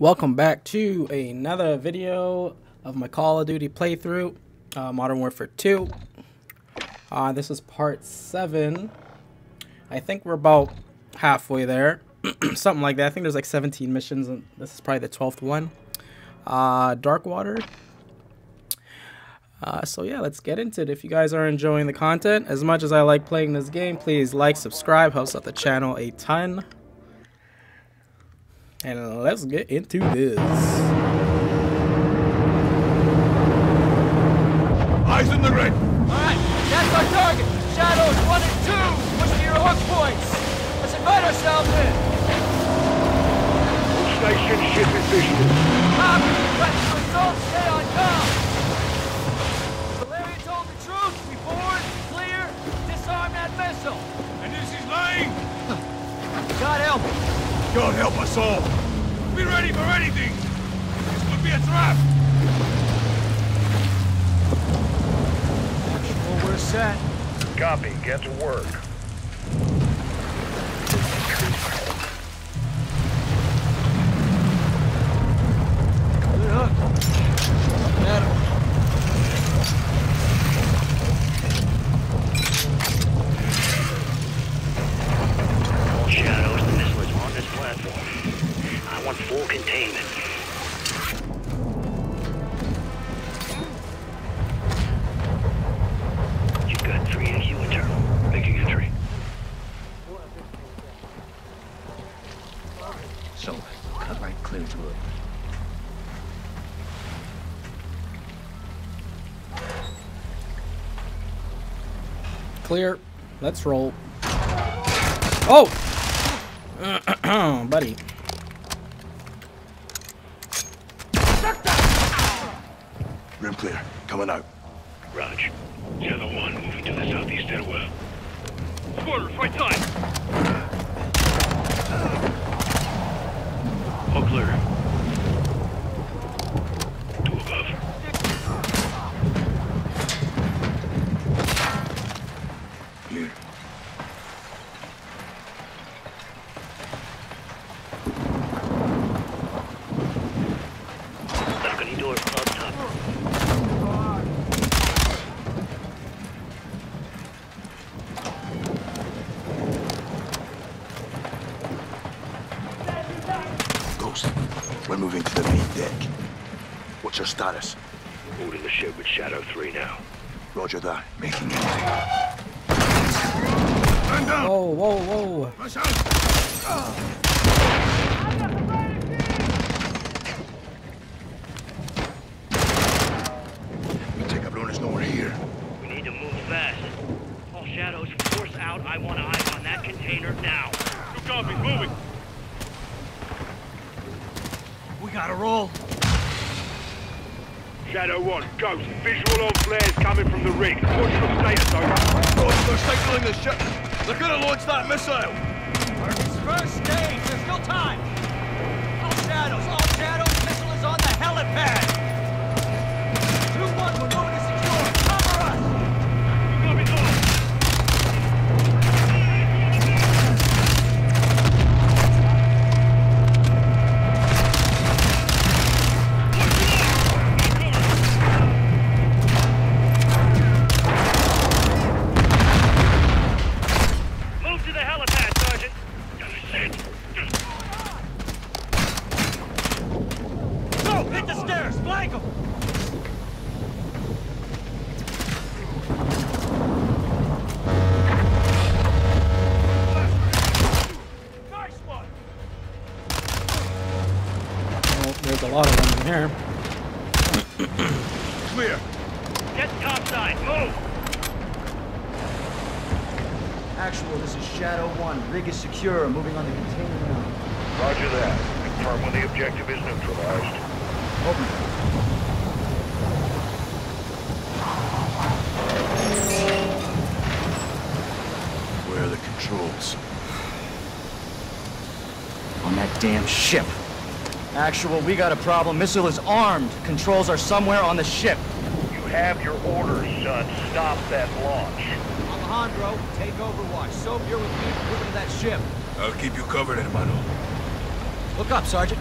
Welcome back to another video of my Call of Duty playthrough, Modern Warfare 2. This is part 7. I think we're about halfway there. Something like that. I think there's like 17 missions, and this is probably the 12th one. Dark Water. So yeah, let's get into it. If you guys are enjoying the content, as much as I like playing this game, please like, subscribe, helps out the channel a ton. And let's get into this. Eyes in the red. Alright, that's our target. Shadows 1 and 2. Push to your hook points. Let's invite ourselves in. Station ship is visual. Copy. Ready for results. Stay on calm. Valeria told the truth. We board, clear, disarm that missile. And this is lying. God help us. God help us all! Be ready for anything! This could be a trap! Well, we're set. Copy. Get to work. Good hook. Look at him. I want full containment. You've got 3 AQ internal. Making entry. So, cut right clear to it. Clear. Let's roll. Oh! Buddy. Room clear. Coming out. Roger. Shadow 1 moving to the southeast stairwell. Quarter, fight time! All clear. 2 above. Clear. Status. Holding the ship with Shadow 3 now. Roger that. Making it. Man down. Whoa, whoa, whoa. Rush out. I got the ready. We take up runners nowhere here. We need to move fast. All shadows, force out. I want eyes on that container now. Good copy. Moving. We gotta roll. Shadow 1, ghost. Visual on flares coming from the rig. Portion of status over. Oh, they're signaling the ship. They're gonna launch that missile. It's first stage. There's still time. All shadows, missile is on the helipad. 2-1, we're moving to secure. Cover us. We've got it all. Secure, moving on the container now. Roger that. Confirm when the objective is neutralized. Over. Where are the controls? On that damn ship. Actual, we got a problem. Missile is armed. Controls are somewhere on the ship. You have your orders, son. Stop that launch. Alejandro, take overwatch. Soap, you're with me. Move to that ship. I'll keep you covered, hermano. Look up, Sergeant.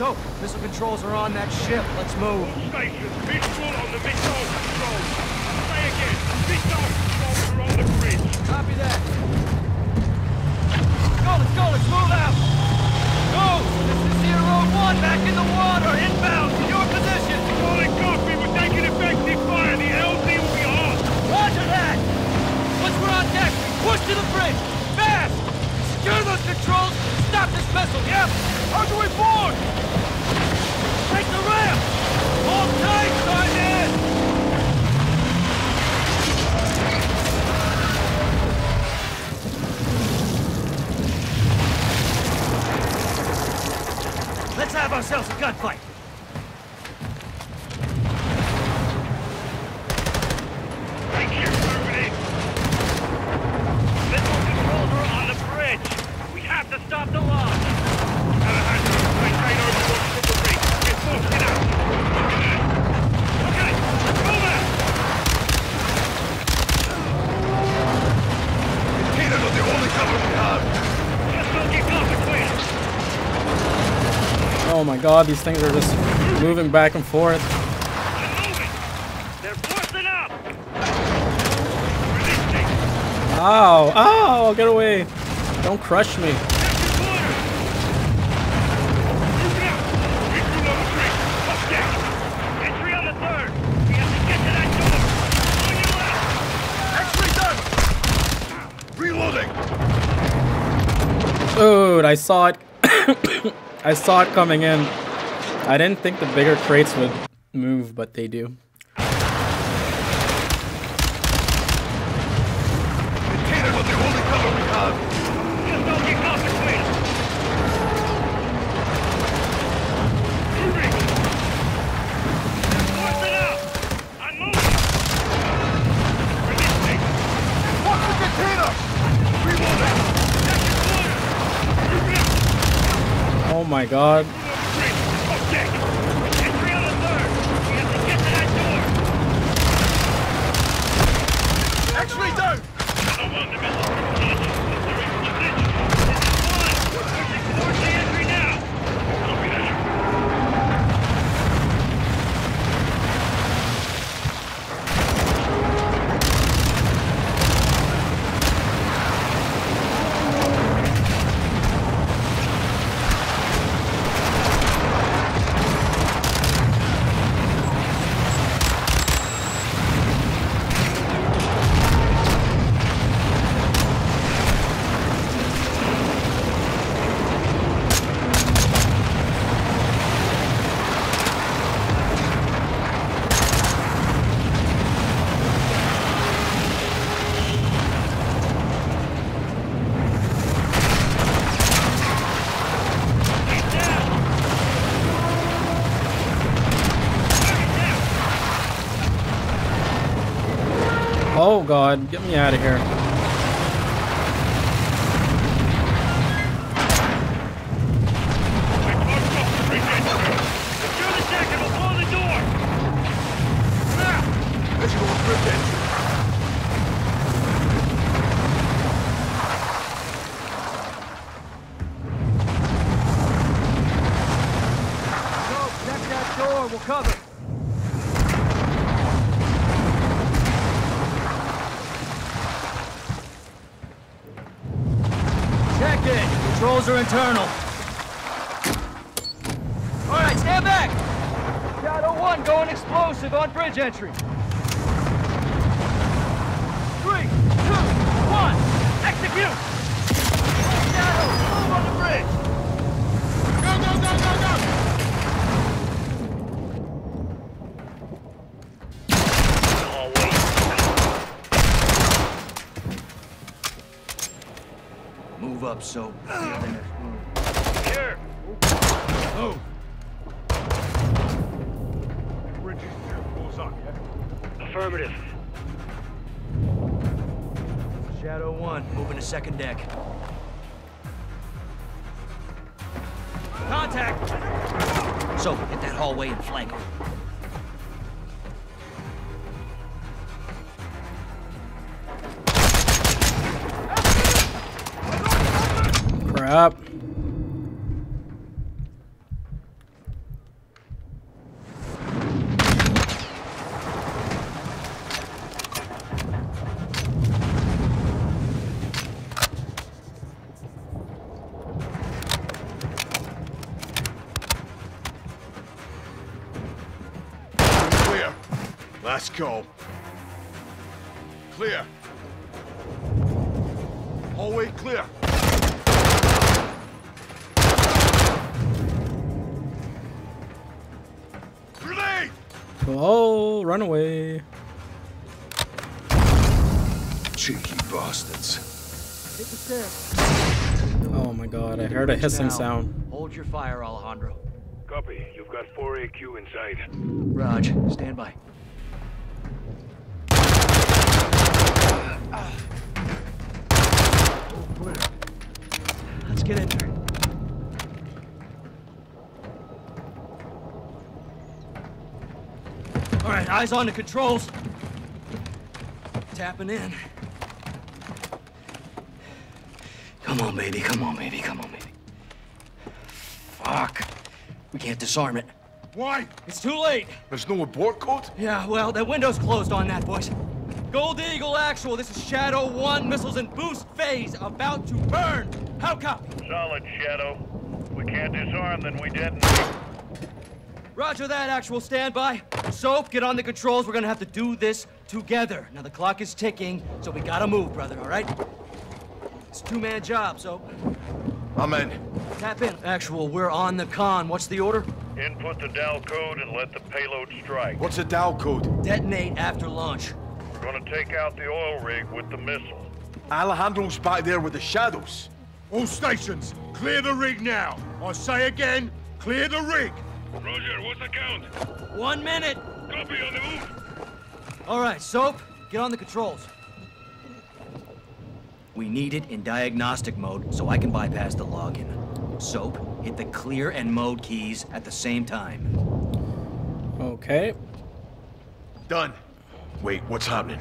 So, missile controls are on that ship. Let's move. All stations, visual on the missile controls. Say again, missile controls are on the bridge. Copy that. Let's go, let's move out. Go! This is Sierra Road 1, back in the water, inbound, to your position. Calling copy, we're taking effective fire. The LZ will be hot. Roger that! Once we're on deck, we push to the bridge. Fast! Secure those controls, stop this missile, yeah? How do we board? Take the ramp! Hold tight, Sergeant! Let's have ourselves a gunfight! Take your affirmative! Missile controls are on the bridge! We have to stop the launch! Oh my god, these things are just moving back and forth. They're forcing up. Ow, ow, get away. Don't crush me. Dude, I saw it. I saw it coming in. I didn't think the bigger crates would move, but they do. Oh my god. Oh god, get me out of here. Internal. All right, stand back. Shadow 1 going explosive on bridge entry. 3, 2, 1, execute. Shadow, move on the bridge. Go, go, go, go, go. Move up, so. Move! The bridge is there. Full sock, yeah? Affirmative. Shadow 1, moving to second deck. Contact! So, hit that hallway and flank him. Crap. Let's go. Clear. Hallway clear. Grenade! Oh, run away. Cheeky bastards. Oh my god, I heard a hissing sound. Hold your fire, Alejandro. Copy. You've got 4AQ inside. Raj, stand by. Let's get in there. All right, eyes on the controls. Tapping in. Come on, baby. Come on, baby. Come on, baby. Fuck. We can't disarm it. Why? It's too late. There's no abort code? Yeah, well, that window's closed on that, boys. Gold Eagle Actual, this is Shadow 1. Missiles in boost phase about to burn. How copy? Solid, Shadow. If we can't disarm, then we detonate. Roger that, Actual. Standby. Soap, get on the controls. We're gonna have to do this together. Now, the clock is ticking, so we gotta move, brother, all right? It's a two-man job, Soap. I'm in. Tap in. Actual, we're on the con. What's the order? Input the DAL code and let the payload strike. What's a DAL code? Detonate after launch. We're gonna take out the oil rig with the missile. Alejandro's back there with the shadows. All stations, clear the rig now. I say again, clear the rig. Roger, what's the count? 1 minute. Copy, on the move. All right, Soap, get on the controls. We need it in diagnostic mode so I can bypass the login. Soap, hit the clear and mode keys at the same time. Okay. Done. Wait, what's happening?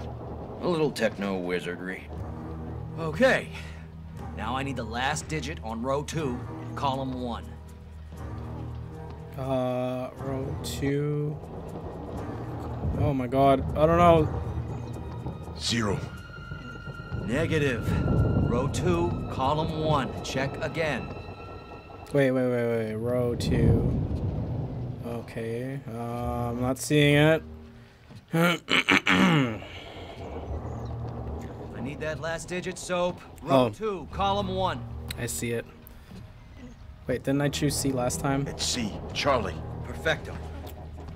A little techno wizardry. Okay. Now I need the last digit on row 2, column 1. Row 2. Oh my god, I don't know. 0. Negative. Row 2, column 1. Check again. Wait. Row 2. Okay. I'm not seeing it. I need that last digit, Soap. Row 2, column 1. I see it. Wait, didn't I choose C last time? It's C, Charlie. Perfecto.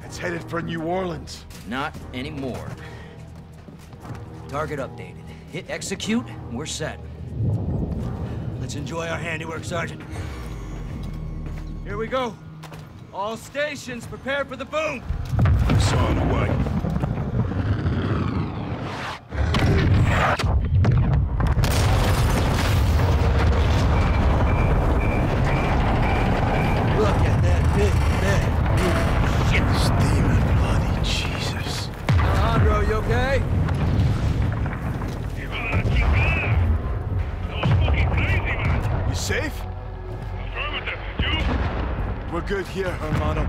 It's headed for New Orleans. Not anymore. Target updated. Hit execute, we're set. Let's enjoy our handiwork, Sergeant. Here we go. All stations, prepare for the boom. It's on the way. Look at that big bag. Shit. Steaming bloody Jesus. Alejandro, you okay? Safe? Affirmative. You? We're good here, Hermano.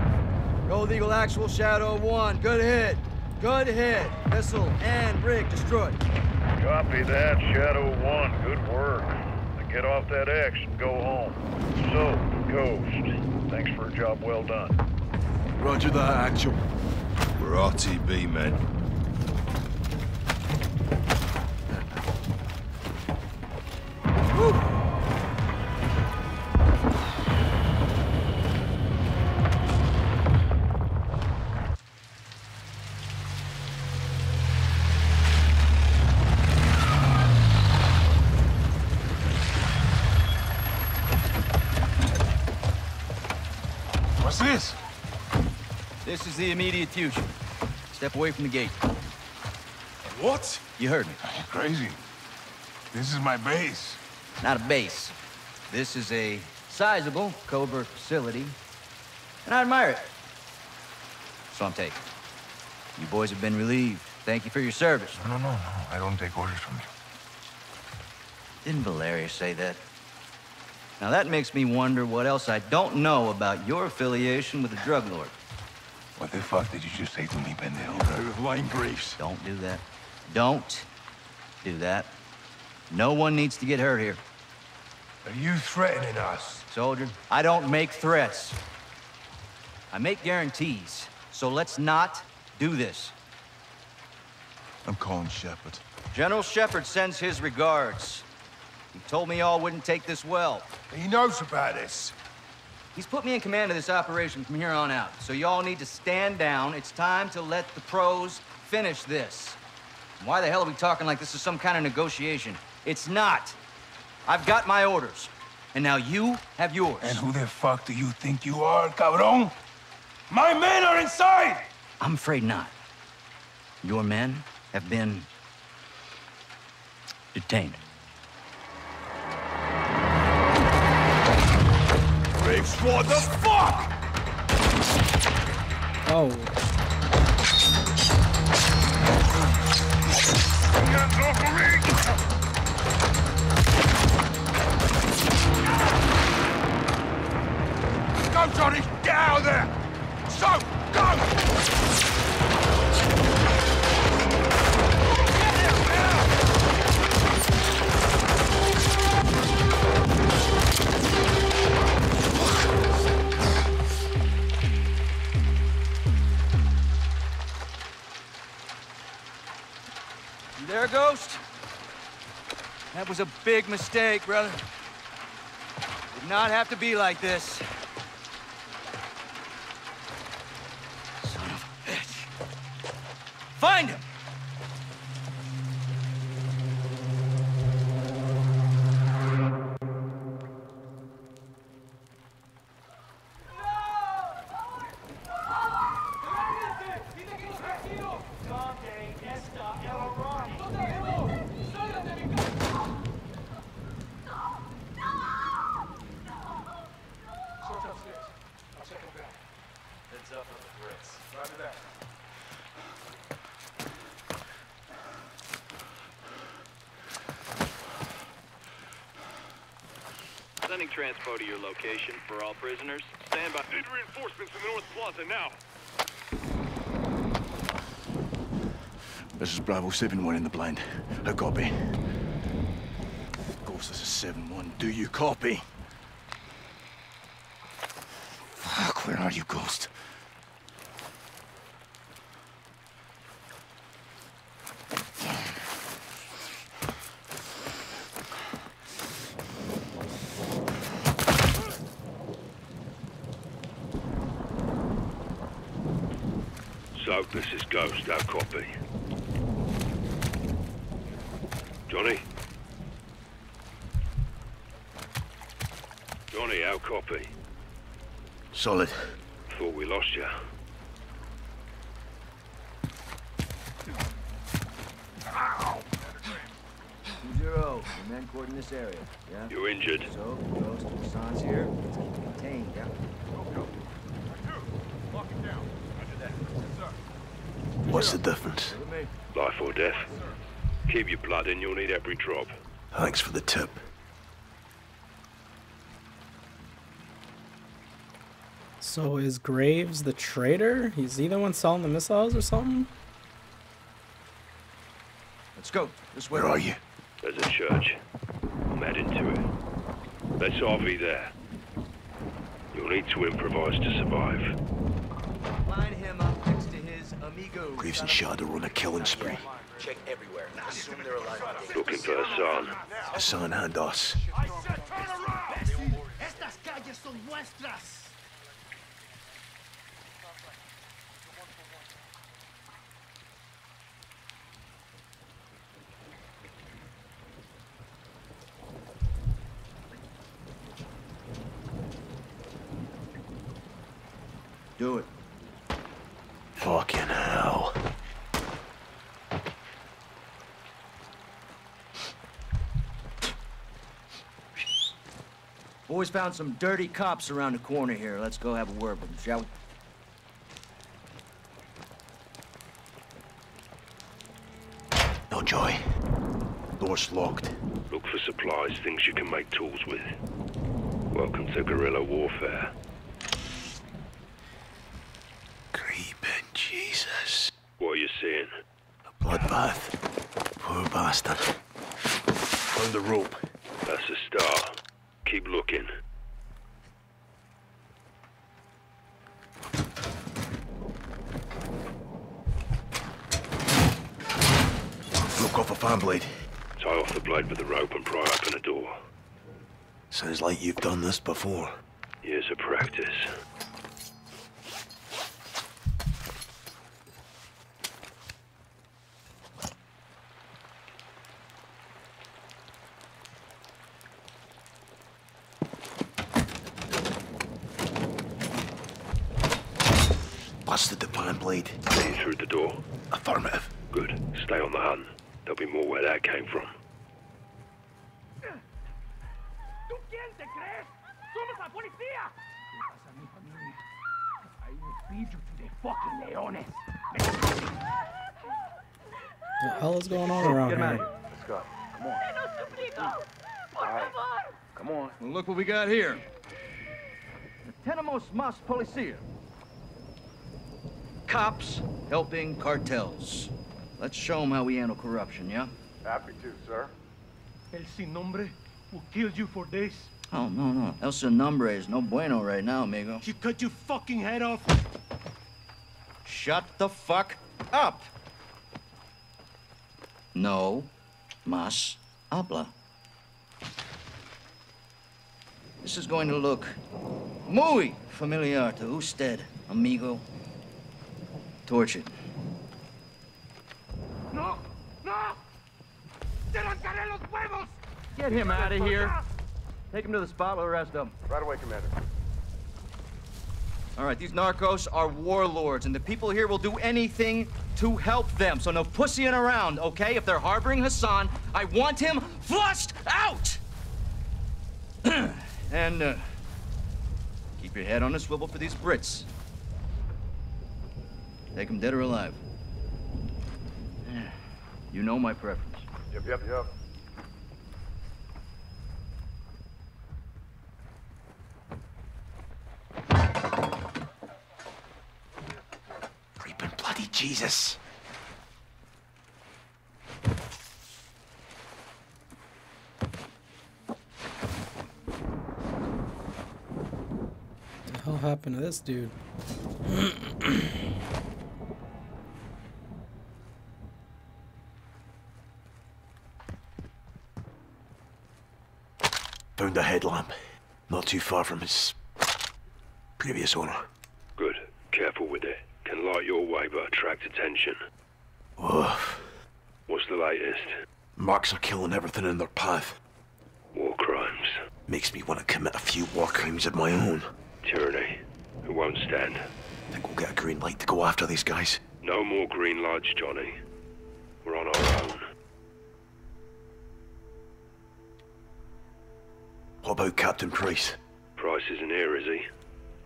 Gold Eagle Actual, Shadow 1. Good hit. Good hit. Missile and rig destroyed. Copy that, Shadow 1. Good work. Now get off that X and go home. So, Ghost, thanks for a job well done. Roger that, Actual. We're RTB, men. Woo! This is the immediate future. Step away from the gate. What? You heard me. You're crazy. This is my base. Not a base. This is a sizable Cobra facility, and I admire it. So I'm taking. You boys have been relieved. Thank you for your service. No. I don't take orders from you. Didn't Valeria say that? Now that makes me wonder what else I don't know about your affiliation with the drug lord. What the fuck did you just say to me, Pendejo? I was lying, Graves. Don't do that. Don't do that. No one needs to get hurt here. Are you threatening us? Soldier, I don't make threats. I make guarantees. So let's not do this. I'm calling Shepherd. General Shepherd sends his regards. He told me y'all wouldn't take this well. He knows about us. He's put me in command of this operation from here on out, so y'all need to stand down. It's time to let the pros finish this. And why the hell are we talking like this is some kind of negotiation? It's not. I've got my orders, and now you have yours. And who the fuck do you think you are, cabrón? My men are inside! I'm afraid not. Your men have been detained. Graves, what the fuck? Oh. Hands off of me! Go, Johnny! Get out of there! So, go! There, Ghost. That was a big mistake, brother. Did not have to be like this. Son of a bitch. Find him! Sending transpo to your location for all prisoners. Stand by. Need reinforcements in the North Plaza now. This is Bravo 7-1 in the blind. I copy. Ghost, this is 7-1. Do you copy? Fuck, where are you, Ghost? This is Ghost, our copy. Johnny? Johnny, our copy. Solid. Thought we lost you. Ow. 2-0, the men cordon this area, yeah? You're injured. So, Ghost and Hassan's here. Let's keep it contained, yeah? Go. Lock it down. Roger that. Yes, sir. What's the difference? Life or death. Keep your blood in, you'll need every drop. Thanks for the tip. So is Graves the traitor? He's either one selling the missiles or something? Let's go. This way. Where are you? There's a church. I'm heading to it. Let's RV there. You'll need to improvise to survive. Line him up. Graves and Shad are on a killing spree. Check everywhere. Assume they're alive. Looking for Hassan. Hassan and us. Do it. Fucking hell. Boys found some dirty cops around the corner here. Let's go have a word with them, shall we? No joy. Door's locked. Look for supplies, things you can make tools with. Welcome to guerrilla warfare. Jesus. What are you seeing? A bloodbath. Poor bastard. Found the rope. That's a start. Keep looking. Took off a fan blade. Tie off the blade with a rope and pry open a door. Sounds like you've done this before. Years of practice. Busted the fan blade. Are you through the door? Affirmative. Good. Stay on the hunt. There'll be more where that came from. The hell is going on around here? Let's go. Come on. Right. Come on. Well, look what we got here. The tenemos mas policía. Cops helping cartels. Let's show them how we handle corruption, yeah? Happy to, sir. El sin nombre will kill you for days. Oh, no, no. El sin nombre is no bueno right now, amigo. She cut your fucking head off. Shut the fuck up. No mas habla. This is going to look muy familiar to usted, amigo. Tortured. No! No! Get him out of here. Take him to the spot, we'll arrest him. Right away, Commander. All right, these narcos are warlords, and the people here will do anything to help them. So no pussying around, okay? If they're harboring Hassan, I want him flushed out! And, keep your head on a swivel for these Brits. Take them dead or alive. You know my preference. Yep, yep, yep. Creeping bloody Jesus. What the hell happened to this dude? Found a headlamp, not too far from its previous owner. Good. Careful with it. Can light your way but attract attention. Oof. What's the latest? Marks are killing everything in their path. War crimes. Makes me want to commit a few war crimes of my own. Tyranny. Who won't stand. Think we'll get a green light to go after these guys. No more green lights, Johnny. We're on our own. What about Captain Price? Price isn't here, is he?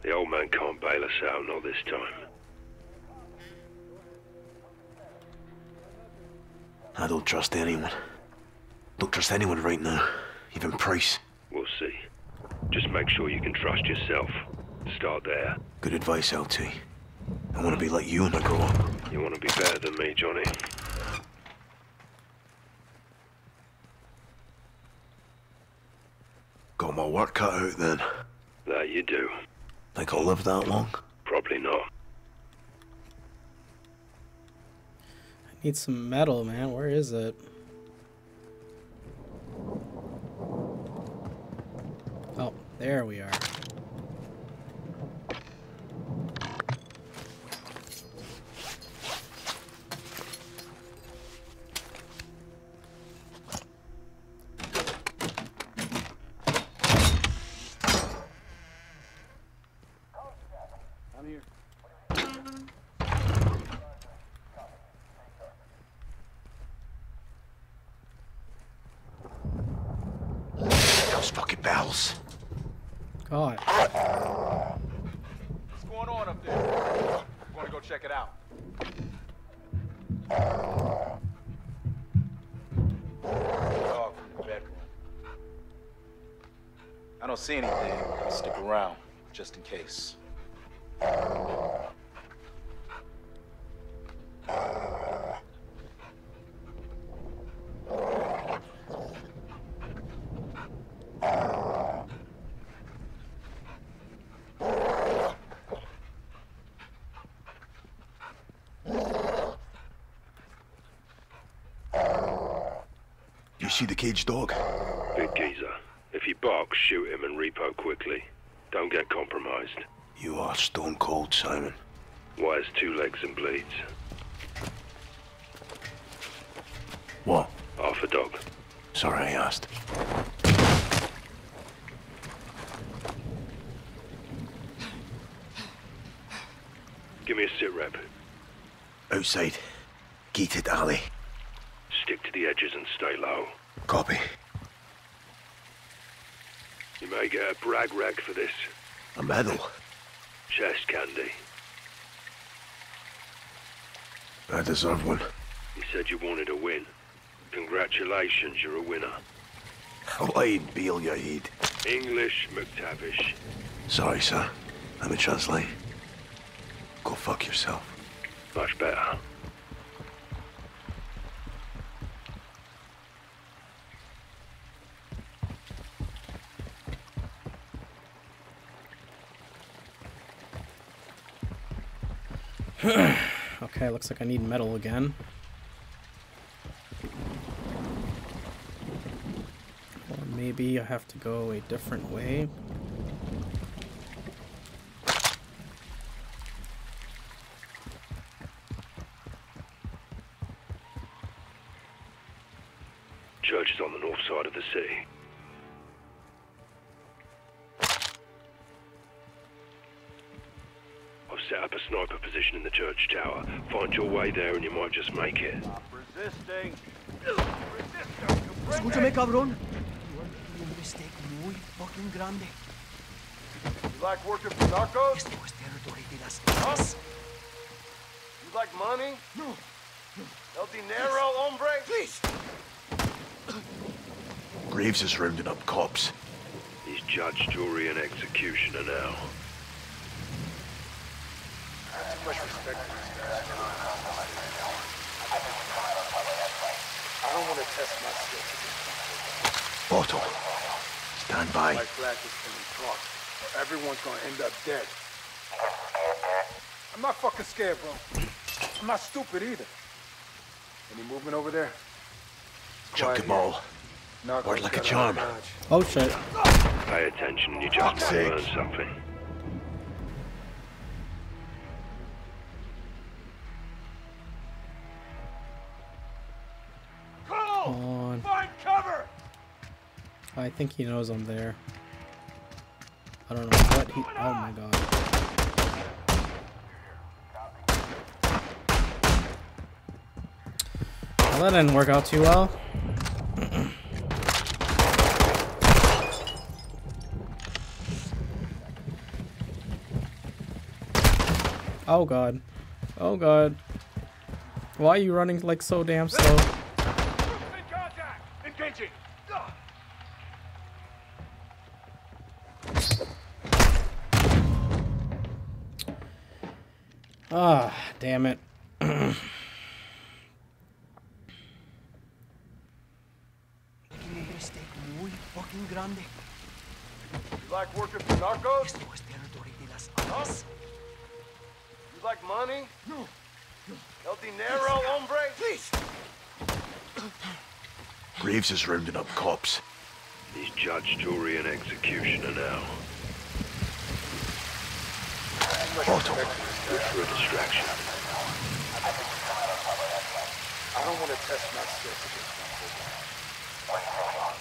The old man can't bail us out, not this time. I don't trust anyone. Don't trust anyone right now. Even Price. We'll see. Just make sure you can trust yourself. Start there. Good advice, LT. I want to be like you when I grow up. You want to be better than me, Johnny. Got my work cut out then. That you do. Think I'll live that long? Probably not. I need some metal, man. Where is it? Oh, there we are. God. What's going on up there? I'm going to go check it out. Dog from the bedroom. I don't see anything. I'll stick around just in case. see the caged dog? Big geezer. If he barks, shoot him and repo quickly. Don't get compromised. You are stone cold, Simon. Wires two legs and bleeds. What? Half a dog. Sorry I asked. Give me a sit rep. Outside. Gated alley. Stick to the edges and stay low. Copy. You may get a brag rag for this. A medal? Chest candy. I deserve one. You said you wanted a win. Congratulations, you're a winner. I'd beel your head. English McTavish. Sorry, sir. Let me translate. Go fuck yourself. Much better. Okay, looks like I need metal again. Or maybe I have to go a different way. Church is on the north side of the city. Set up a sniper position in the church tower. Find your way there and you might just make it. Stop resisting. Escúchame, cabrón. You are making a mistake muy fucking grande. You like working for narcos? Esto es territory de las almas. You like money? No. El dinero, hombre? Please. Graves is rounding up cops. He's judge, jury, and executioner now. Much respect for these guys. I don't want to test my skills. Otto, stand by. Like blackness can be taught, or everyone's gonna end up dead. I'm not fucking scared, bro. I'm not stupid either. Any movement over there? Chuck them all. Word like a charm. Oh shit. Pay attention, you just might learn something. I think he knows I'm there. I don't know what he... Oh my god. Well, that didn't work out too well. Oh god. Oh god. Why are you running like so damn slow? Ah, damn it. You like working for narcos? You like money? No. El dinero, hombre? Please. Graves is rounding up cops. He's judge, jury, and executioner now. Otto, look for a distraction. I don't want to test my skills against my program.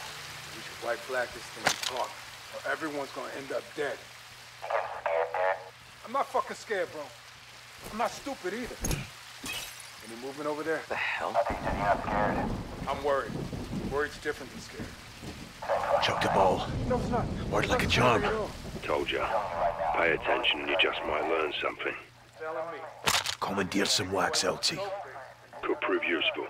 We should white flag this thing and talk, or everyone's gonna end up dead. I'm not fucking scared, bro. I'm not stupid either. Any movement over there? The hell? I'm worried. Worried's different than scared. Chuck the ball. No, it's not. Word like a charm. Told you. Pay attention and you just might learn something. Commandeer some wax, LT. Could prove useful.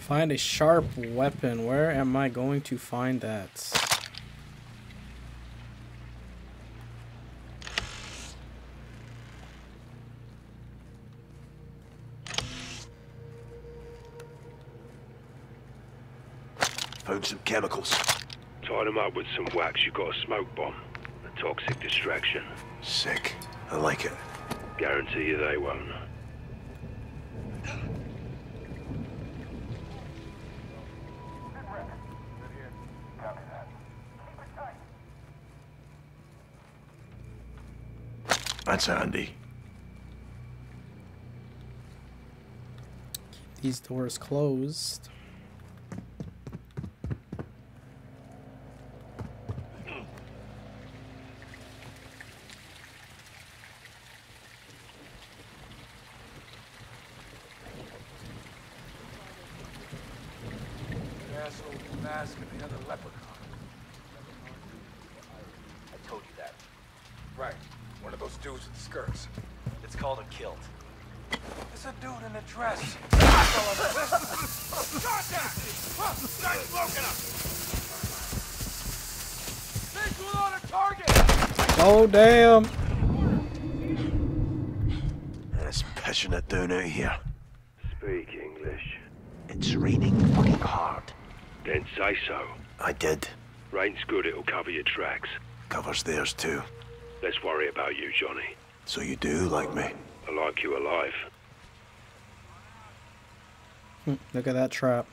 Find a sharp weapon. Where am I going to find that? Found some chemicals. Tied them up with some wax. You got a smoke bomb. A toxic distraction. Sick. I like it. Guarantee you they won't. That's handy. Keep these doors closed. Oh damn! That's passionate down out here. Speak English. It's raining fucking hard. Didn't say so. I did. Rain's good, it'll cover your tracks. Covers theirs too. Let's worry about you, Johnny. So you do like me? I like you alive. Look at that trap.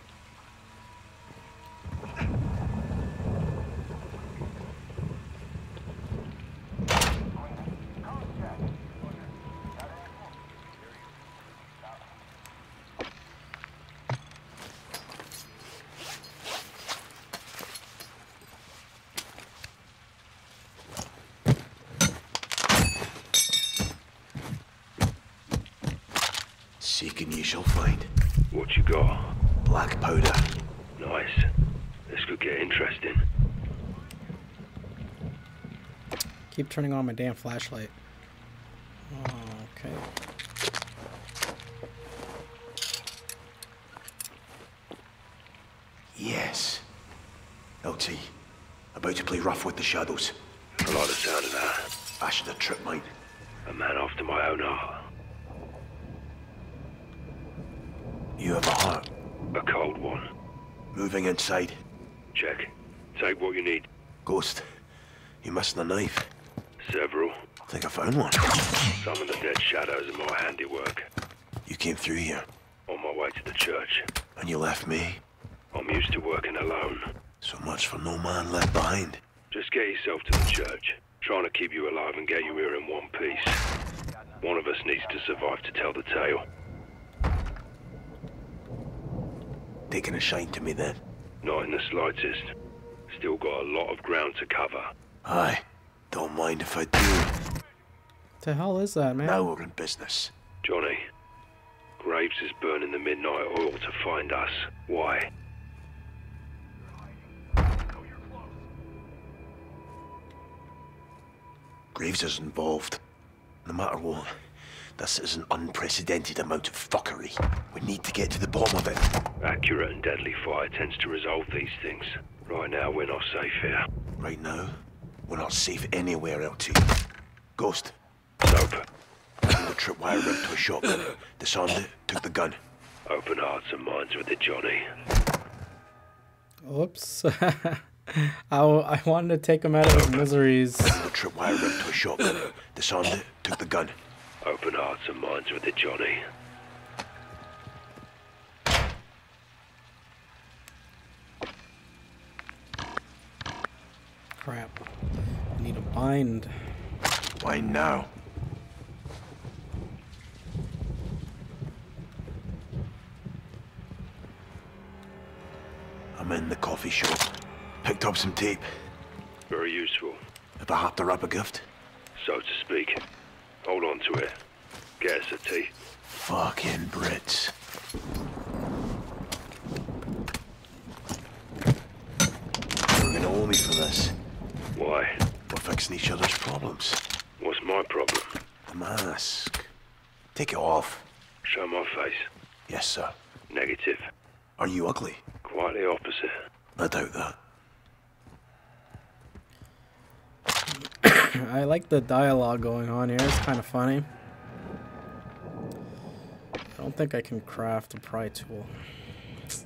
Seeking you shall find. What you got? Black powder. Nice. This could get interesting. Keep turning on my damn flashlight. Oh, okay. Yes. LT. About to play rough with the shadows. I like the sound of that. I should have tripped mine. A man after my own heart. You have a heart. A cold one. Moving inside. Check. Take what you need. Ghost. You missing a knife? Several. I think I found one. Some of the dead shadows are my handiwork. You came through here? On my way to the church. And you left me? I'm used to working alone. So much for no man left behind. Just get yourself to the church. Trying to keep you alive and get you here in one piece. One of us needs to survive to tell the tale. Taking a shine to me then? Not in the slightest. Still got a lot of ground to cover. Aye. Don't mind if I do. The hell is that, man? Now we're in business. Johnny, Graves is burning the midnight oil to find us. Why? Graves is involved. No matter what, this is an unprecedented amount of fuckery. We need to get to the bottom of it. Accurate and deadly fire tends to resolve these things. Right now, we're not safe here. Right now, we're not safe anywhere, LT. Ghost. Soap. The tripwire ripped to a shotgun. Disarmed it, took the gun. Open hearts and minds with it, Johnny. Oops. I wanted to take him out of his miseries. The tripwire ripped to a shotgun. Disarmed it, took the gun. Open hearts and minds with it, Johnny. Crap. I need a bind. Why now? I'm in the coffee shop. Picked up some tape. Very useful. If I have to wrap a gift? So to speak. Hold on to it. Get us a tea. Fucking Brits. You're gonna owe me for this. Why? We're fixing each other's problems. What's my problem? The mask. Take it off. Show my face. Yes, sir. Negative. Are you ugly? Quite the opposite. I doubt that. I like the dialogue going on here. It's kind of funny. I don't think I can craft a pry tool. It's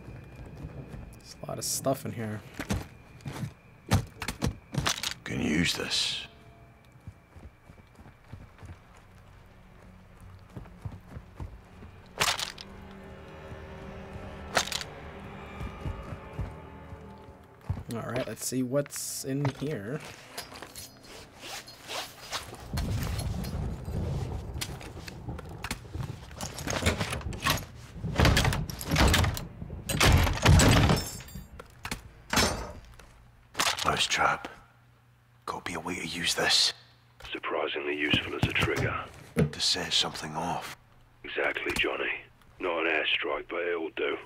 A lot of stuff in here. Can use this. All right, let's see what's in here. Close trap. Gotta be a way to use this. Surprisingly useful as a trigger. To set something off. Exactly, Johnny. Not an airstrike, but it'll do.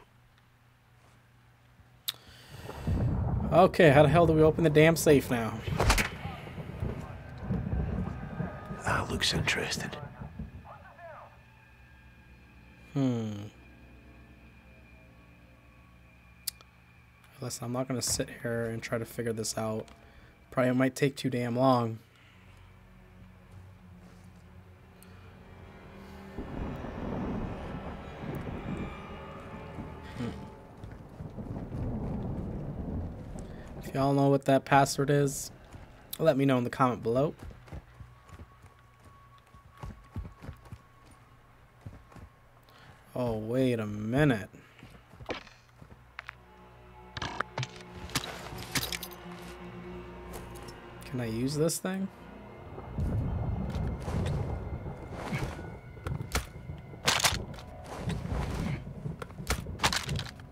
Okay, how the hell do we open the damn safe now? That looks interesting. Listen, I'm not gonna sit here and try to figure this out. Probably might take too damn long. If y'all know what that password is, let me know in the comment below. Oh, wait a minute. Can I use this thing?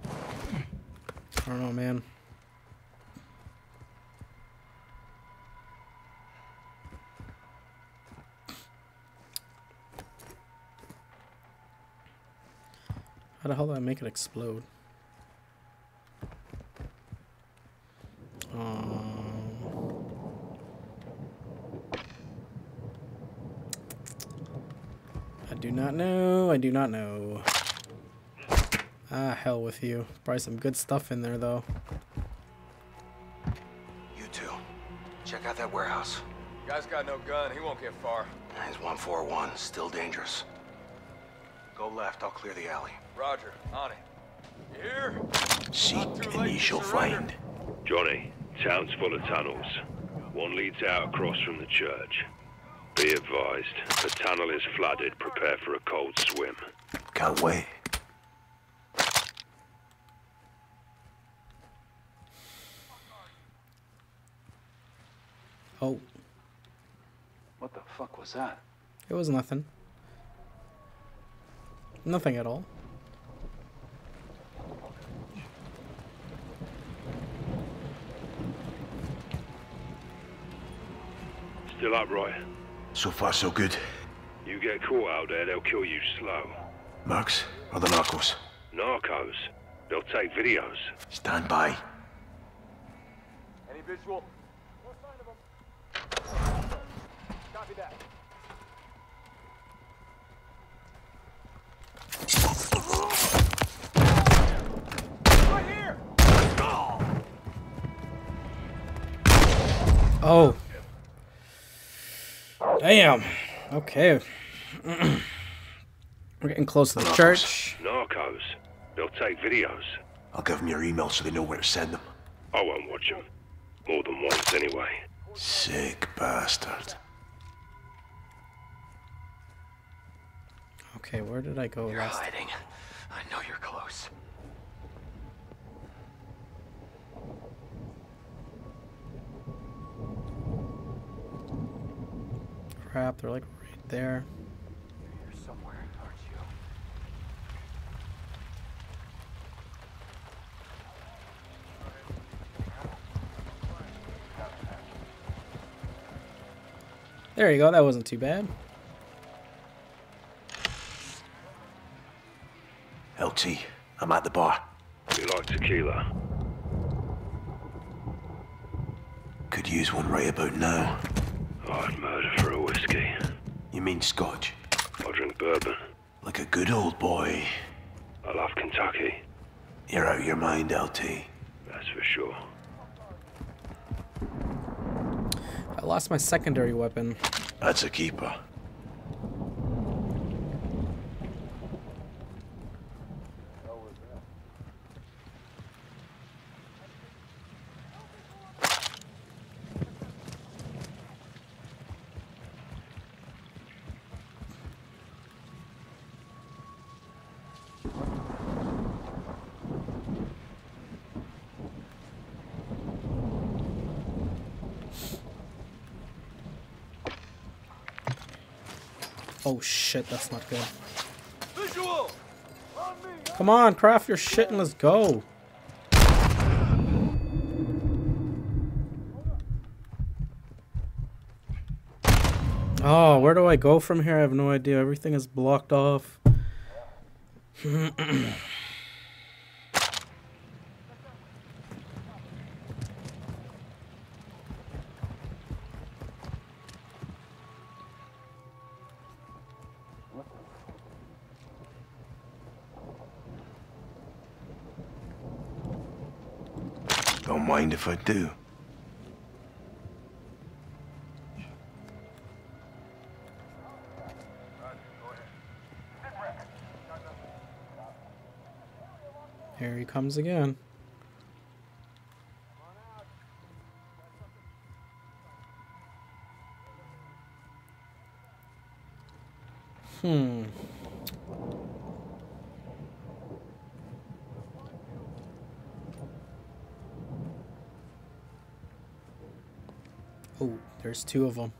I don't know, man. How the hell do I make it explode? I do not know. Ah, hell with you. Probably some good stuff in there, though. You two, check out that warehouse. Guy's got no gun. He won't get far. He's 141. Still dangerous. Go left. I'll clear the alley. Roger. On it. You hear? Seek and ye shall find. Johnny, town's full of tunnels. One leads out across from the church. Be advised, the tunnel is flooded. Prepare for a cold swim. Can't wait. Oh. What the fuck was that? It was nothing. Nothing at all. Still upright. So far, so good. You get caught out there, they'll kill you slow. Max, are the narcos? Narcos? They'll take videos. Stand by. Any visual? More sign of them. Copy that. Right here! Oh. Damn. Okay. We're getting close to the church. Narcos. They'll take videos. I'll give them your email so they know where to send them. I won't watch them. More than once, anyway. Sick bastard. Okay, where did I go last? You're hiding. I know you're close. Crap, they're like right there. You're here somewhere, aren't you? There you go, that wasn't too bad. LT, I'm at the bar. You like tequila? Could use one right about now. I'd murder for a whiskey. You mean scotch? I drink bourbon. Like a good old boy. I love Kentucky. You're out of your mind, LT. That's for sure. I lost my secondary weapon. That's a keeper. Oh shit, that's not good. Visual! Come on, craft your shit and let's go. Oh, where do I go from here? I have no idea. Everything is blocked off. Don't mind if I do. Here he comes again. Oh, there's two of them.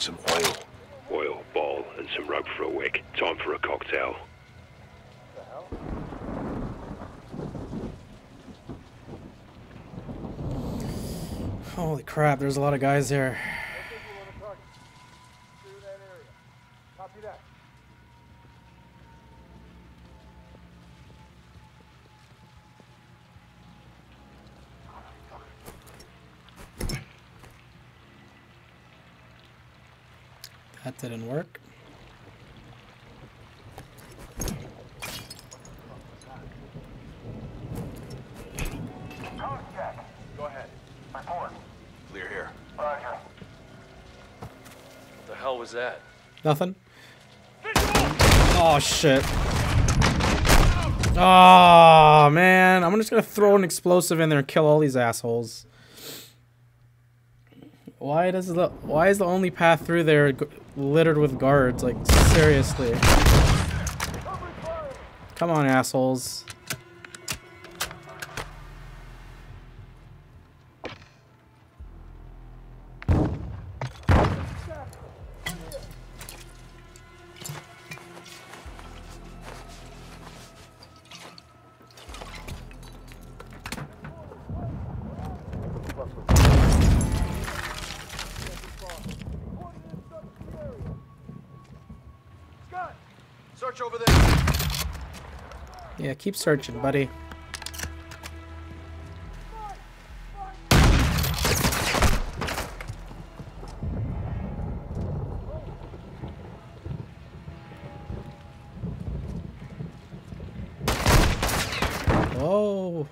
Some oil. Oil, ball, and some rope for a wick. Time for a cocktail. Holy crap, there's a lot of guys here. That didn't work. Go ahead. Report. Clear here. Roger. What the hell was that? Nothing. Oh shit. Oh man, I'm just gonna throw an explosive in there and kill all these assholes. Why is the only path through there littered with guards? Like, seriously. Come on, assholes. Search over there. Yeah, keep searching, buddy. Whoa.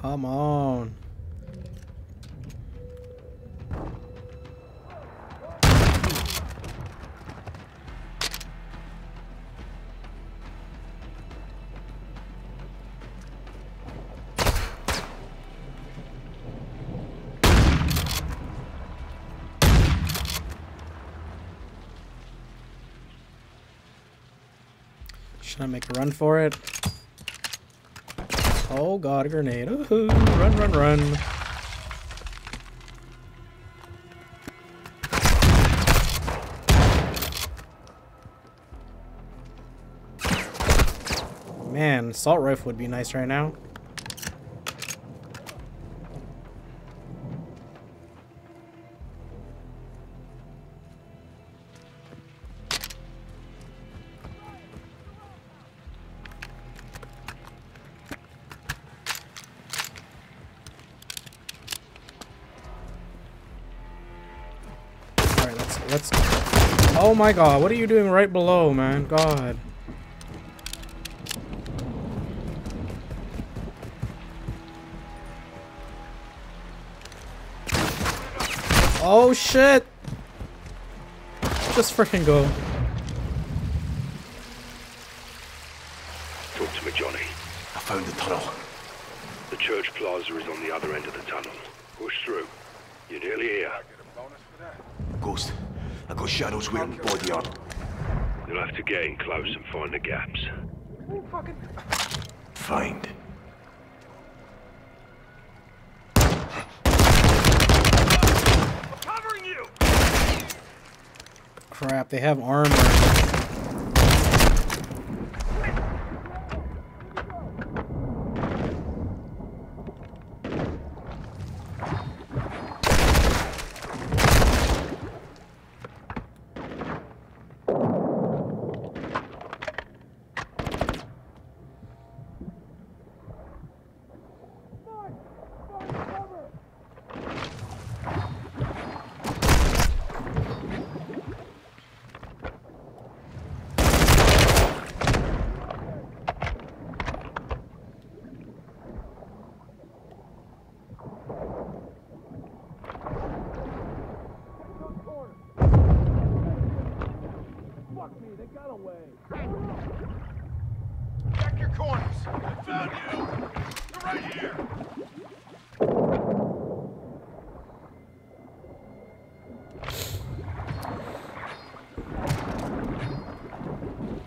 Come on. Should I make a run for it? Oh god, a grenade. Ooh, run, run, run. Man, assault rifle would be nice right now. Let's. Oh my god, what are you doing right below, man? God. Oh shit! Just freaking go. Talk to me, Johnny. I found the tunnel. The church plaza is on the other end of the tunnel. Push through. You're nearly here. Ghost. I got shadows wearing the bodyguard. You'll have to get in close and find the gaps. Find. Covering you. Crap, they have armor.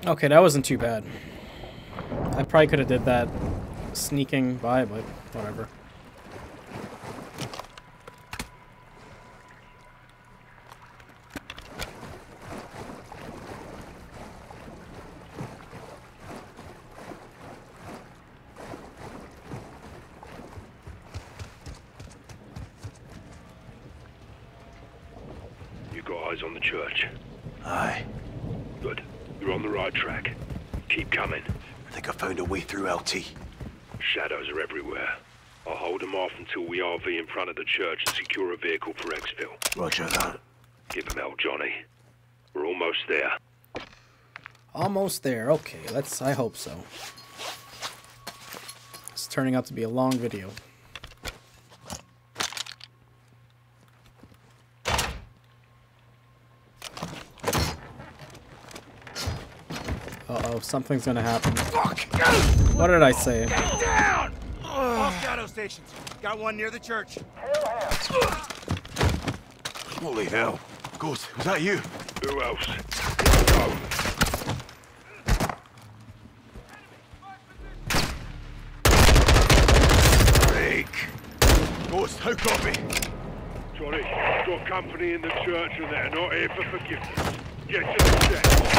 Okay, that wasn't too bad. I probably could have did that sneaking by, but whatever. You got eyes on the church? Aye. Good. You're on the right track. Keep coming. I think I found a way through LT. Shadows are everywhere. I'll hold them off until we RV in front of the church and secure a vehicle for exfil. Roger that. Give them hell, Johnny. We're almost there. Almost there. Okay, let's... I hope so. It's turning out to be a long video. Uh-oh, something's gonna happen. Fuck! What did I say? Get down! All shadow stations. Got one near the church. Holy hell. Ghost, was that you? Who else? Go. Break. Ghost, how copy? Johnny, I've got company in the church and they're not here for forgiveness. Get to the deck.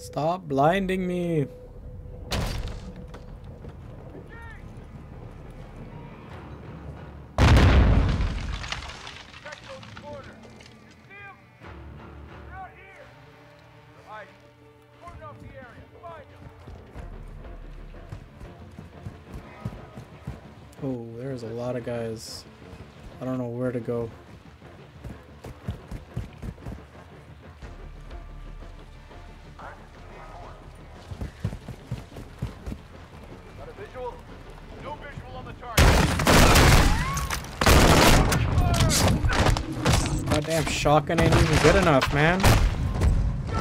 Stop blinding me. Oh, there's a lot of guys. I don't know where to go. Damn, shotgun ain't even good enough, man. Yeah.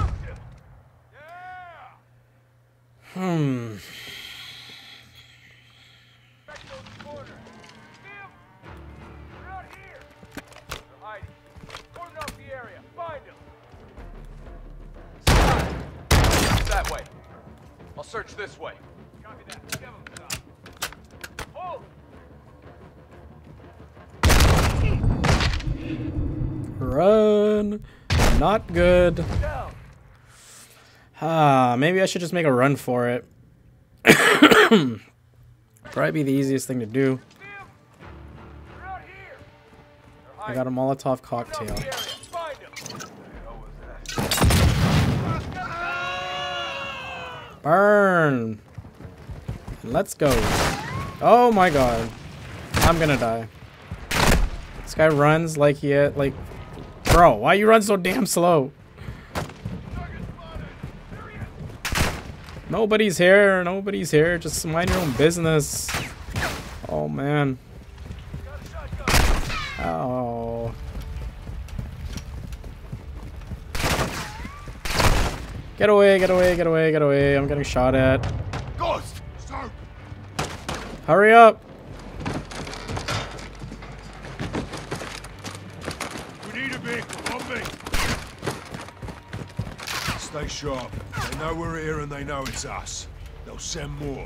Search this way. Copy that. Devil stop. Hold. Run. Not good. Maybe I should just make a run for it. Probably be the easiest thing to do. I got a Molotov cocktail. Burn. Let's go. Oh my god. I'm gonna die. This guy runs like he like... Bro, why you run so damn slow? Nobody's here. Nobody's here. Just mind your own business. Oh man. Oh. Get away, get away, get away, get away. I'm getting shot at. Ghost! Stop. Hurry up! We need a big bombing. Stay sharp. They know we're here and they know it's us. They'll send more.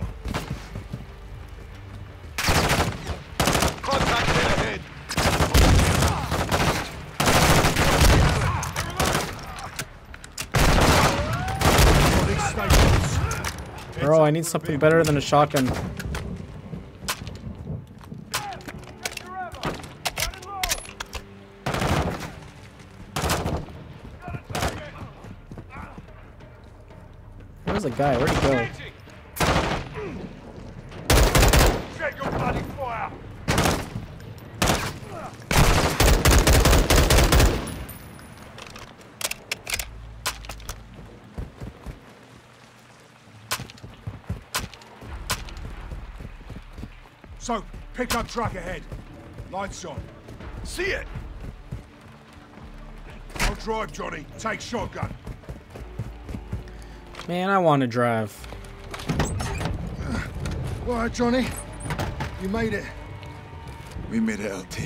Bro, I need something better than a shotgun. Where's the guy? Where'd he go? So, pick up truck ahead. Lights on. See it? I'll drive, Johnny. Take shotgun. Man, I want to drive. All right, Johnny. You made it. We made it, LT.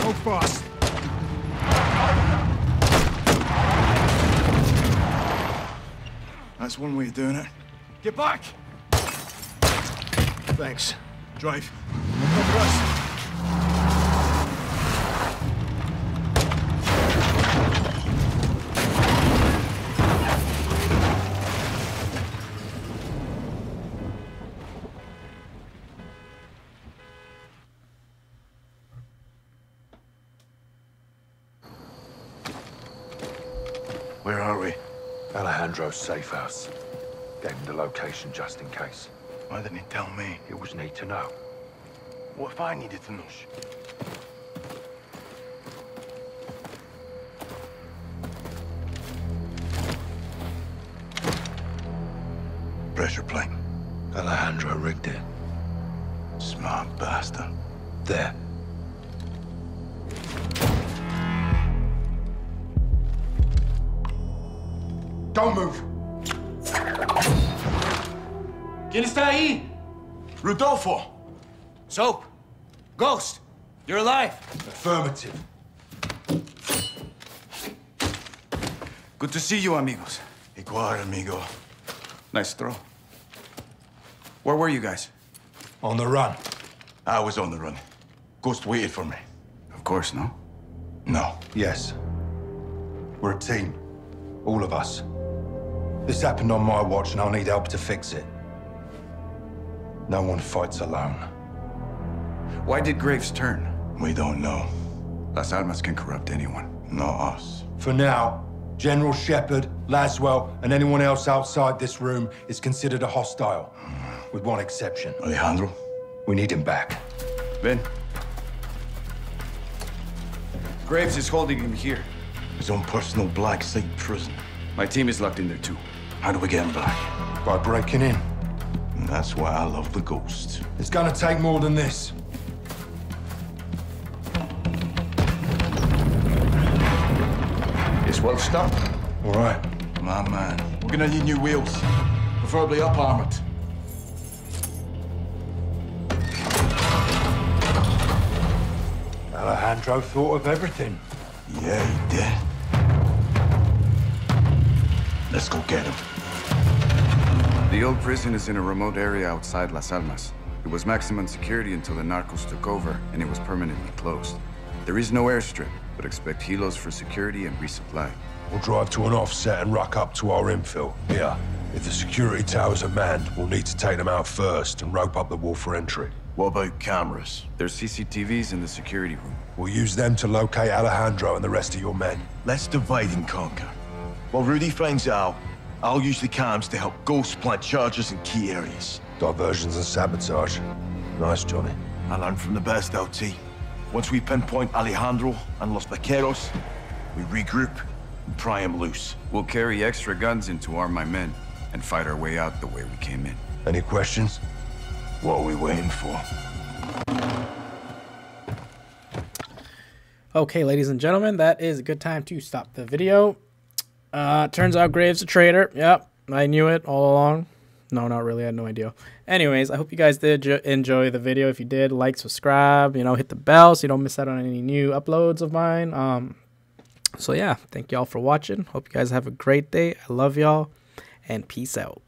Go fast. That's one way of doing it. Get back! Thanks. Drive. Where are we? Alejandro's safe house. Gave him the location just in case. Why didn't he tell me? It was need to know. What if I needed to know? Pressure plate. Alejandro rigged it. Smart bastard. There. Don't move! ¿Quién está ahí? Rodolfo. Soap. Ghost. You're alive. Affirmative. Good to see you, amigos. Igual, amigo. Nice throw. Where were you guys? On the run. I was on the run. Ghost waited for me. Of course, no? No. Yes. We're a team. All of us. This happened on my watch, and I'll need help to fix it. No one fights alone. Why did Graves turn? We don't know. Las Almas can corrupt anyone, not us. For now, General Shepherd, Laswell, and anyone else outside this room is considered a hostile, with one exception. Alejandro? We need him back. Ben? Graves is holding him here. His own personal black site prison. My team is locked in there too. How do we get him back? By breaking in. That's why I love the Ghost. It's gonna take more than this. It's well stopped. All right. My man. Gonna need new wheels, preferably up armored. Alejandro thought of everything. Yeah, he did. Let's go get him. The old prison is in a remote area outside Las Almas. It was maximum security until the narcos took over, and it was permanently closed. There is no airstrip, but expect helos for security and resupply. We'll drive to an offset and ruck up to our infill. Here, if the security towers are manned, we'll need to take them out first and rope up the wall for entry. What about cameras? There's CCTVs in the security room. We'll use them to locate Alejandro and the rest of your men. Let's divide and conquer. While Rudy finds out, I'll use the cams to help Ghost plant charges in key areas. Diversions and sabotage. Nice, Johnny. I learned from the best, LT. Once we pinpoint Alejandro and Los Vaqueros, we regroup and pry him loose. We'll carry extra guns in to arm my men and fight our way out the way we came in. Any questions? What are we waiting for? Okay, ladies and gentlemen, that is a good time to stop the video. Turns out Graves a traitor. Yep, I knew it all along. No, not really. I had no idea. Anyways, I hope you guys did enjoy the video. If you did, like, subscribe, you know, hit the bell so you don't miss out on any new uploads of mine. So yeah, thank y'all for watching. Hope you guys have a great day. I love y'all, and peace out.